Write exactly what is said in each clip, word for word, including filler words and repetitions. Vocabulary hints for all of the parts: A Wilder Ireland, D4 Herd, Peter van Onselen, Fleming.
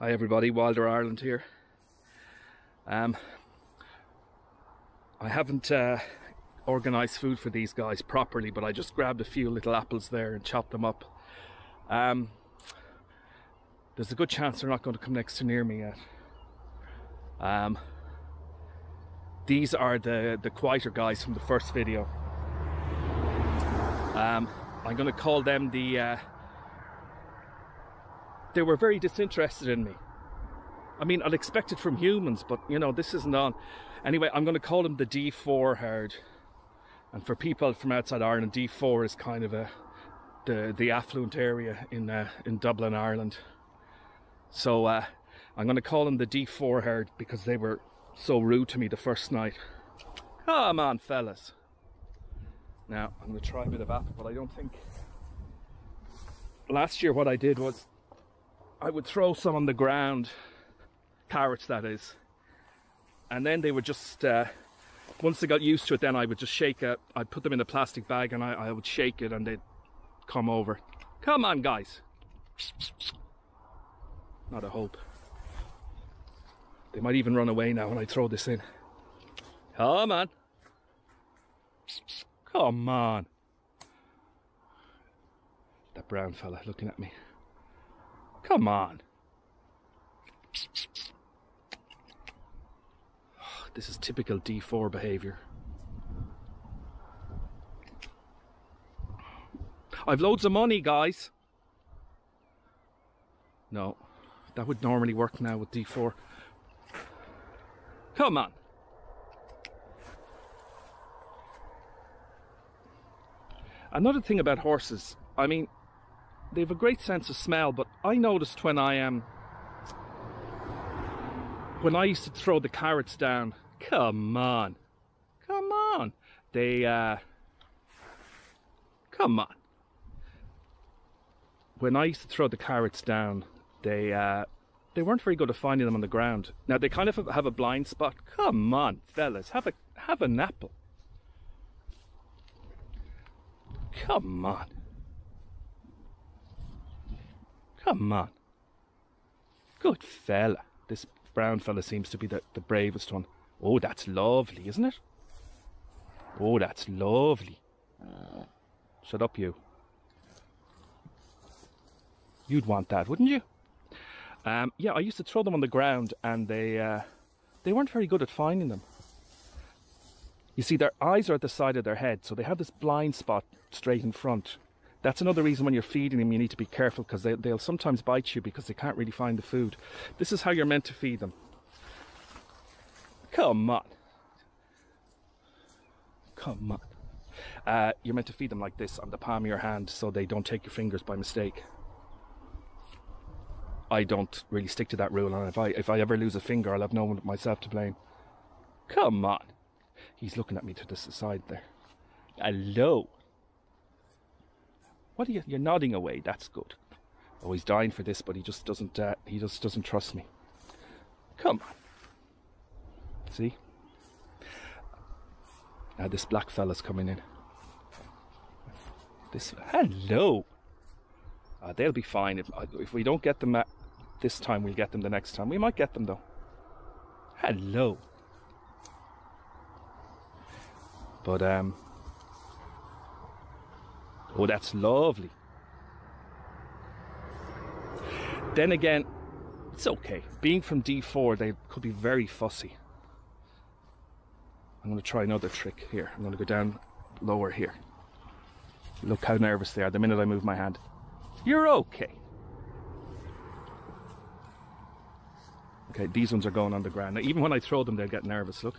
Hi everybody, Wilder Ireland here. Um, I haven't uh, organised food for these guys properly, but I just grabbed a few little apples there and chopped them up. Um, there's a good chance they're not going to come next to near me yet. Um, these are the, the quieter guys from the first video. Um, I'm going to call them the... Uh, they were very disinterested in me. I mean, I'd expect it from humans, but you know, this isn't on. Anyway, I'm going to call them the D four herd. And for people from outside Ireland, D four is kind of a the the affluent area in uh, in Dublin, Ireland. So uh, I'm going to call them the D four herd because they were so rude to me the first night. Come on, fellas. Now I'm going to try a bit of apple, but I don't think. Last year, what I did was, I would throw some on the ground, carrots that is, and then they would just, uh, once they got used to it, then I would just shake it. I'd put them in a plastic bag and I, I would shake it and they'd come over. Come on, guys. Not a hope. They might even run away now when I throw this in. Come on. Come on. That brown fella looking at me. Come on. Oh, this is typical D four behaviour. I've loads of money, guys. No, that would normally work now with D four. Come on. Another thing about horses, I mean, they have a great sense of smell, but I noticed when I um, when I used to throw the carrots down, come on, come on, they, uh, come on. When I used to throw the carrots down, they uh, they weren't very good at finding them on the ground. Now they kind of have a blind spot. Come on, fellas, have a have an apple. Come on. Come on. Good fella. This brown fella seems to be the, the bravest one. Oh, that's lovely, isn't it? Oh, that's lovely. Shut up, you. You'd want that, wouldn't you? Um, yeah, I used to throw them on the ground and they, uh, they weren't very good at finding them. You see, their eyes are at the side of their head, so they have this blind spot straight in front. That's another reason when you're feeding them you need to be careful because they, they'll sometimes bite you because they can't really find the food. This is how you're meant to feed them. Come on. Come on. Uh, you're meant to feed them like this on the palm of your hand so they don't take your fingers by mistake. I don't really stick to that rule, and if I, if I ever lose a finger I'll have no one but myself to blame. Come on. He's looking at me to the side there. Hello. What are you? You're nodding away. That's good. Oh, he's dying for this, but he just doesn't. Uh, he just doesn't trust me. Come on. See? Now this black fella's coming in. This hello. Uh, they'll be fine. If, if we don't get them at this time, we'll get them the next time. We might get them though. Hello. But um. Oh, that's lovely. Then again, it's okay. Being from D four, they could be very fussy. I'm going to try another trick here. I'm going to go down lower here. Look how nervous they are the minute I move my hand. You're okay. Okay, these ones are going on the ground. Now, even when I throw them, they'll get nervous. Look.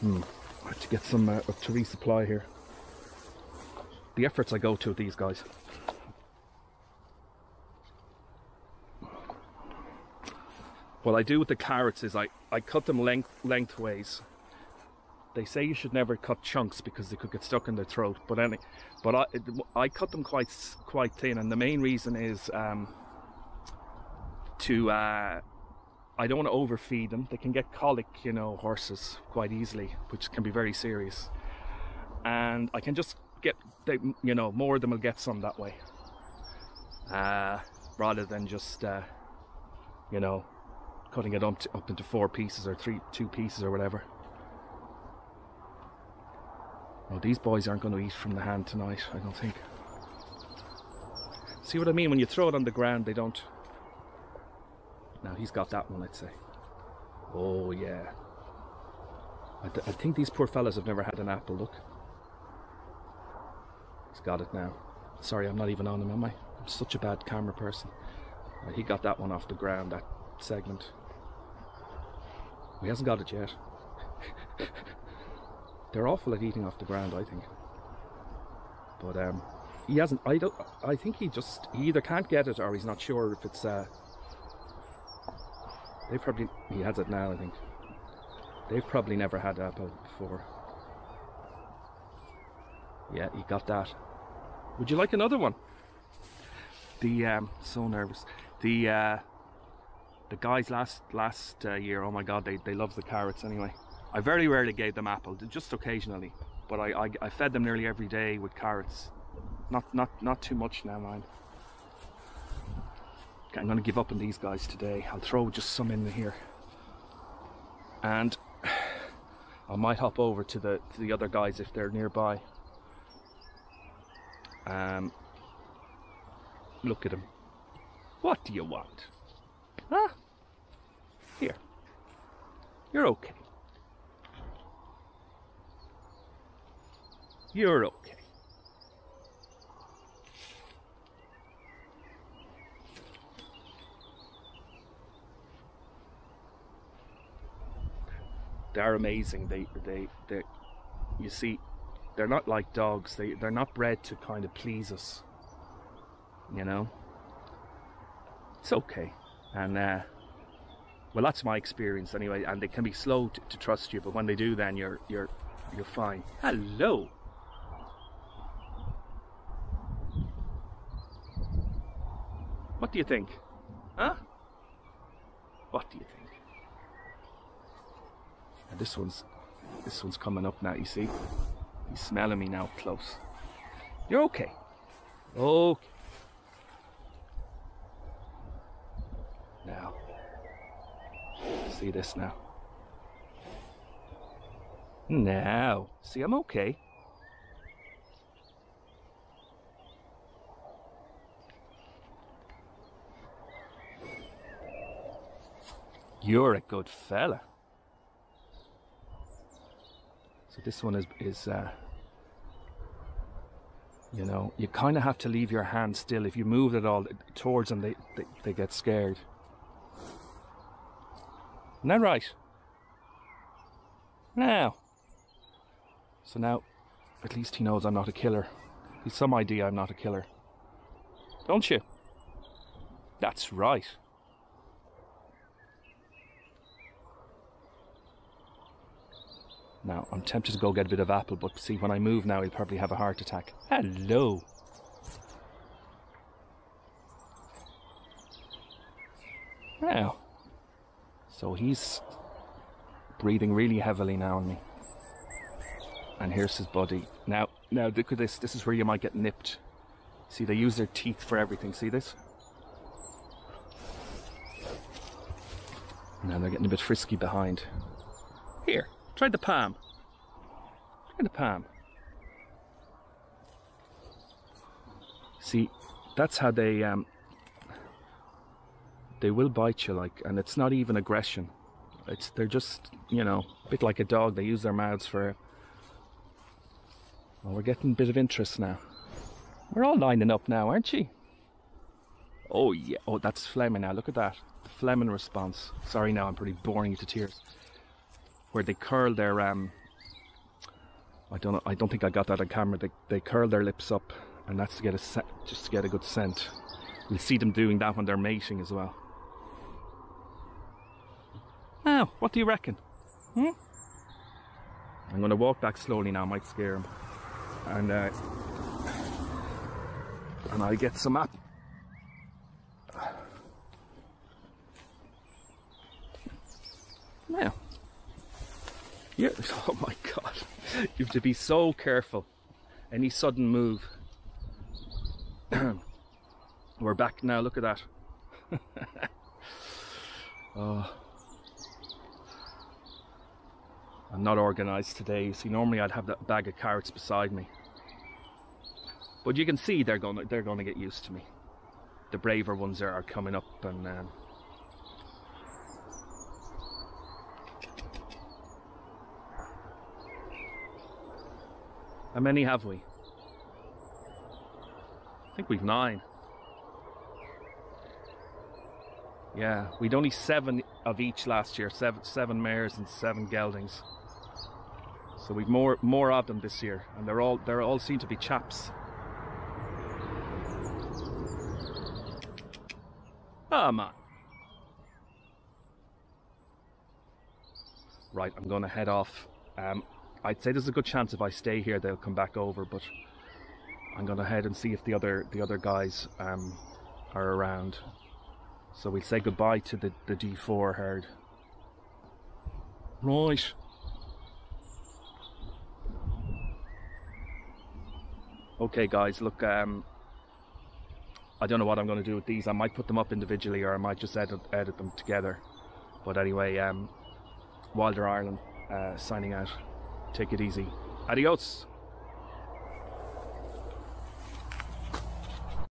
Hmm. I have to get some uh, to resupply here. The efforts I go to with these guys. What I do with the carrots is I, I cut them length lengthways. They say you should never cut chunks because they could get stuck in their throat. But any, but I I cut them quite quite thin, and the main reason is um, to. Uh, I don't want to overfeed them. They can get colic, you know, horses quite easily, which can be very serious. And I can just get, they, you know, more of them will get some that way. Uh, rather than just, uh, you know, cutting it up, to, up into four pieces or three, two pieces or whatever. Well, these boys aren't going to eat from the hand tonight, I don't think. See what I mean? When you throw it on the ground, they don't. Now, he's got that one, I'd say. Oh, yeah. I, th I think these poor fellas have never had an apple, look. He's got it now. Sorry, I'm not even on him, am I? I'm such a bad camera person. Uh, he got that one off the ground, that segment. He hasn't got it yet. They're awful at eating off the ground, I think. But um, he hasn't. I don't. I think he just. He either can't get it, or he's not sure if it's. Uh, they probably. He has it now, I think. They've probably never had apple before. Yeah, he got that. Would you like another one? The um, so nervous. The uh, the guys last last uh, year. Oh my God, they they loved the carrots anyway. I very rarely gave them apple, just occasionally, but I, I, I fed them nearly every day with carrots. Not not not too much now, mind. Okay, I'm going to give up on these guys today. I'll throw just some in here, and I might hop over to the to the other guys if they're nearby. Um, look at them. What do you want? Huh? Here. You're okay. You're okay. They're amazing. They, they, they. You see, they're not like dogs. They, they're not bred to kind of please us. You know. It's okay, and uh, well, that's my experience anyway. And they can be slow to, to trust you, but when they do, then you're, you're, you're fine. Hello. What do you think? Huh? What do you think? And this one's this one's coming up now, you see? He's smelling me now close. You're okay. Okay. Now. See this now. Now. See, I'm okay. You're a good fella. So this one is, is uh, you know, you kind of have to leave your hand still. If you move it all towards them, they, they, they get scared. Isn't that right? Now. So now, at least he knows I'm not a killer. He's some idea I'm not a killer. Don't you? That's right. Now, I'm tempted to go get a bit of apple, but see, when I move now, he'll probably have a heart attack. Hello! Now. So he's breathing really heavily now on me. And here's his buddy. Now, now look at this. This is where you might get nipped. See, they use their teeth for everything. See this? Now they're getting a bit frisky behind. Here. Try the palm. Try the palm. See, that's how they um, they will bite you, like, and it's not even aggression. It's they're just, you know, a bit like a dog. They use their mouths for. Well, we're getting a bit of interest now. We're all lining up now, aren't you? Oh yeah. Oh, that's Fleming now. Look at that, the Fleming response. Sorry, now I'm pretty boring you to tears. Where they curl their um I don't know, I don't think I got that on camera. They they curl their lips up, and that's to get a se- just to get a good scent. We'll see them doing that when they're mating as well. Now, what do you reckon? Hmm? I'm going to walk back slowly now. I might scare them, and uh, and I'll get some apple. Now. Yeah. Oh my God, you have to be so careful. any sudden move. We're back now, look at that. Oh. I'm not organized today. You see, normally I'd have that bag of carrots beside me. But you can see they're gonna they're gonna get used to me. The braver ones are, are coming up, and um, how many have we? I think we've nine. Yeah, we'd only seven of each last year, seven seven mares and seven geldings. So we've more more of them this year, and they're all they're all seem to be chaps. Oh, man. Right, I'm gonna head off. Um, I'd say there's a good chance if I stay here they'll come back over, but I'm gonna head and see if the other the other guys um, are around. So we'll say goodbye to the, the D four herd. Right. Okay, guys, look, um, I don't know what I'm going to do with these. I might put them up individually, or I might just edit, edit them together. But anyway, um, Wilder Ireland uh, signing out. Take it easy. Adios.